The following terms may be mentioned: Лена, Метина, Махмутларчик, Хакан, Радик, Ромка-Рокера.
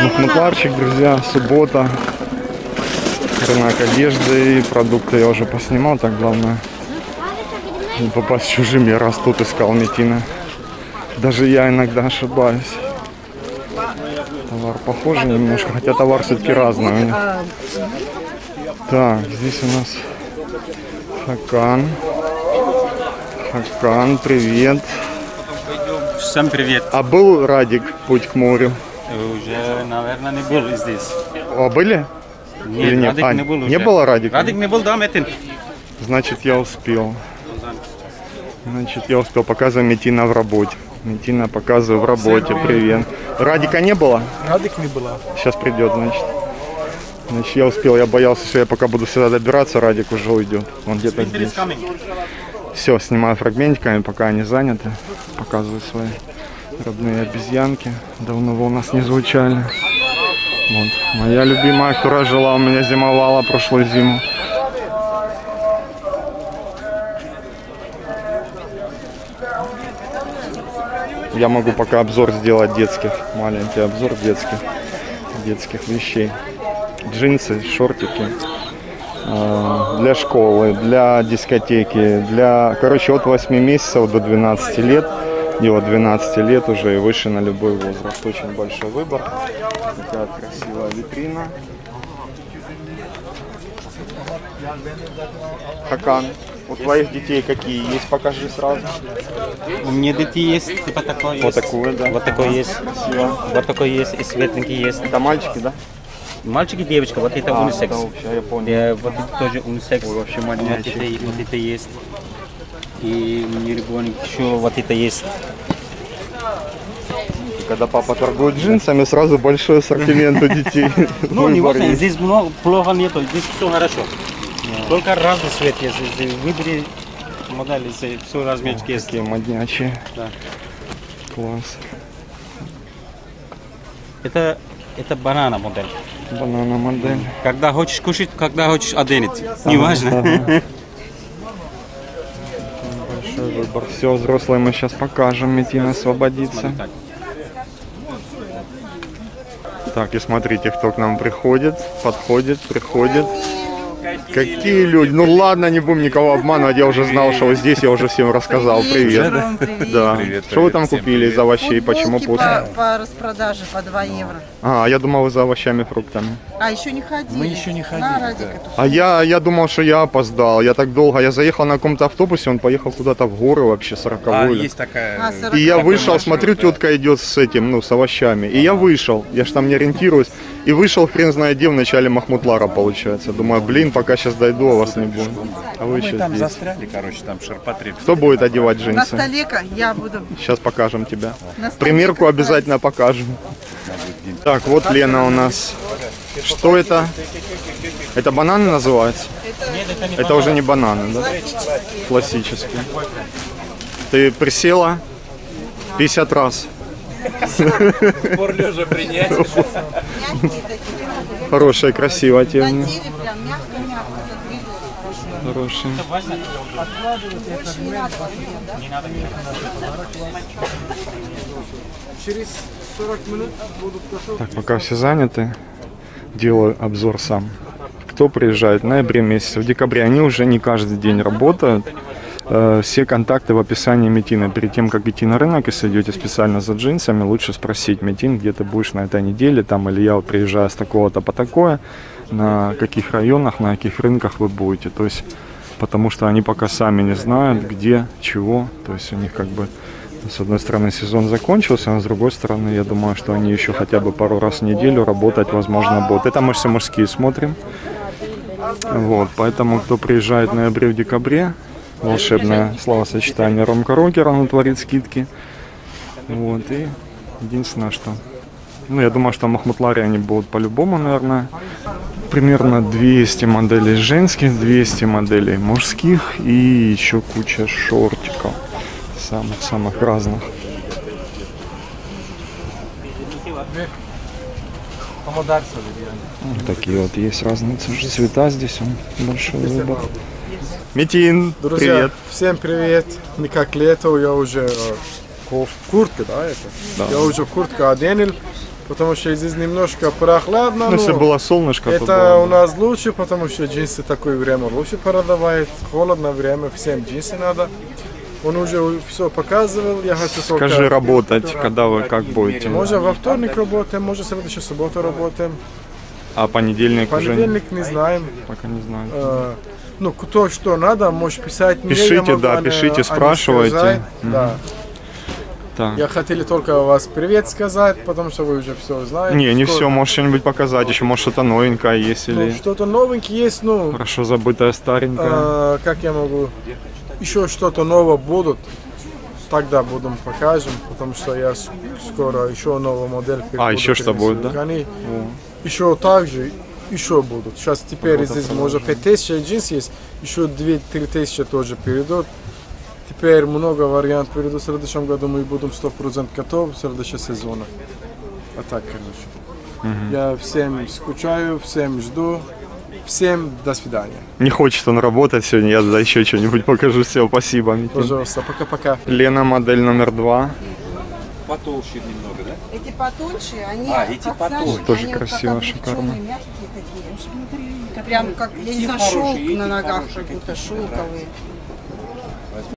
Махмутларчик, друзья, суббота. Рынок одежды и продукты я уже поснимал, так главное не попасть чужим. Я раз тут искал Метина. Даже я иногда ошибаюсь. Товар похожий немножко, хотя товар все-таки разный у них. Так, здесь у нас Хакан. Хакан, привет. Всем привет. А был Радик путь к морю? Уже, наверное, не был здесь. А были? Нет, или нет? Радик не был уже. Не было Радика? Радик не был, да, Метин. Значит, я успел. Значит, я успел. Показываю Метина в работе. Метина показываю в работе. Привет. Радика не было? Радик не было. Сейчас придет, значит. Значит, я успел. Я боялся, что я пока буду сюда добираться, Радик уже уйдет. Он где-то здесь. Все, снимаю фрагментиками, пока они заняты. Показываю свои родные обезьянки. Давно вы у нас не звучали. Вот. Моя любимая, которая жила у меня, зимовала прошлую зиму. Я могу пока обзор сделать детских, маленький обзор детских вещей. Джинсы, шортики для школы, для дискотеки, для... Короче, от 8 месяцев до 12 лет. Дело 12 лет уже и выше на любой возраст. Очень большой выбор. Такая красивая витрина. Хакан, у твоих детей какие есть? Покажи сразу. У меня дети есть, типа такой вот есть. Такое, да? Вот такой есть. Красиво. Вот такой есть, и светленький есть. Это мальчики, да? Мальчик и девочка, вот это унисекс. Да, я понял. Вот это тоже унисекс. Ой, вообще моднячий. Вот это есть. И мне ребенок еще вот это есть. Когда папа торгует джинсами, сразу большой ассортимент у детей. Ну, не важно, здесь много, плохо нету, здесь все хорошо. Только разный цвет есть. Выбери модели, все размерчики есть. Такие моднячие. Класс. Это банана модель. Банана модель. Когда хочешь кушать, когда хочешь оденеть. Не важно. Выбор. Все, взрослые мы сейчас покажем. Метина освободится. Так, и смотрите, кто к нам приходит. Подходит, приходит. Какие люди. Ну ладно, не будем никого обманывать. Я уже знал, что вы здесь, я уже всем рассказал. Привет. Да. Что вы там купили из овощей? Почему пусто? По распродаже по 2 евро. А, я думал, вы за овощами, фруктами. А, еще не ходили. Мы еще не ходили. А я думал, что я опоздал. Я так долго. Я заехал на каком-то автобусе, он поехал куда-то в горы вообще, 40-й. И я вышел, смотрю, тетка идет с этим, ну, с овощами. И я вышел. Я же там не ориентируюсь. И вышел, хрен знает где, в начале Махмутлара, получается. Думаю, блин, пока сейчас дойду, а вас не будет. А вы еще там застряли, короче, там ширпотреб. Кто будет одевать джинсы? На столе я буду. Сейчас покажем тебя. Примерку обязательно покажем. Так, вот Лена у нас. Что это? Это бананы называется? Нет, это уже не бананы, да? Классические. Ты присела 50 раз. Спор лежа принять. Хорошая, красивая тема. Хорошая. Так, пока все заняты, делаю обзор сам. Кто приезжает в ноябре месяце, в декабре, они уже не каждый день работают. Все контакты в описании Метина. Перед тем, как идти на рынок, если идете специально за джинсами, лучше спросить: Метин, где ты будешь на этой неделе, там, или я вот приезжаю с такого-то по такое, на каких районах, на каких рынках вы будете. То есть, потому что они пока сами не знают, где, чего. То есть у них как бы, с одной стороны, сезон закончился, а с другой стороны, я думаю, что они еще хотя бы пару раз в неделю работать, возможно, будут. Это мы все мужские смотрим. Вот, поэтому, кто приезжает в ноябре, в декабре, волшебное словосочетание Ромка-Рокера, он творит скидки. Вот, и единственное, что... Ну, я думаю, что в Махмутларе они будут по-любому, наверное. Примерно 200 моделей женских, 200 моделей мужских и еще куча шортиков. Самых-самых разных. Вот такие вот есть разные цвета здесь, большой выбор. Метин, друзья, привет. Всем привет. Не как лето, я уже куртка, да, это? Да. Я уже куртку оденел, потому что здесь немножко прохладно. Но если было солнышко, это было, у нас лучше, потому что джинсы такое время лучше продавает. Холодное время, всем джинсы надо. Он уже все показывал, я хочу только... Скажи, работать, когда вы как будете? Может, во вторник работаем, может, в следующую субботу работаем. А понедельник уже? Понедельник не знаем. Пока не знаем. Ну, то, что надо, можешь писать. Пишите, мне, да, пишите, спрашивайте. Да. Так. Я хотел только вас привет сказать, потому что вы уже все знаете. Не, не все, может что-нибудь показать, еще может что-то новенькое есть или... Ну, что-то новенькое есть, ну... Хорошо забытое, старенькое. Как я могу... Еще что-то новое будут, тогда будем покажем, потому что я скоро еще новую модель. А, еще что будет, да? Они еще также, еще будут. Сейчас теперь вот здесь можно 5000 джинс есть, еще 2-3 тысячи тоже перейдут. Теперь много вариантов перейдут. В следующем году мы будем 100% готовы в следующем сезоне. А так, короче. Угу. Я всем скучаю, всем жду. Всем до свидания. Не хочет он работать сегодня, я за еще что-нибудь покажу. Все, спасибо. Пожалуйста, пока-пока. Лена, модель номер 2. Потолще немного, да? Эти потоньше, они... А, эти потолще. Тоже красиво, шикарно. Мягкие такие. Прям как, я не знаю, шелк на ногах, как будто шелковые.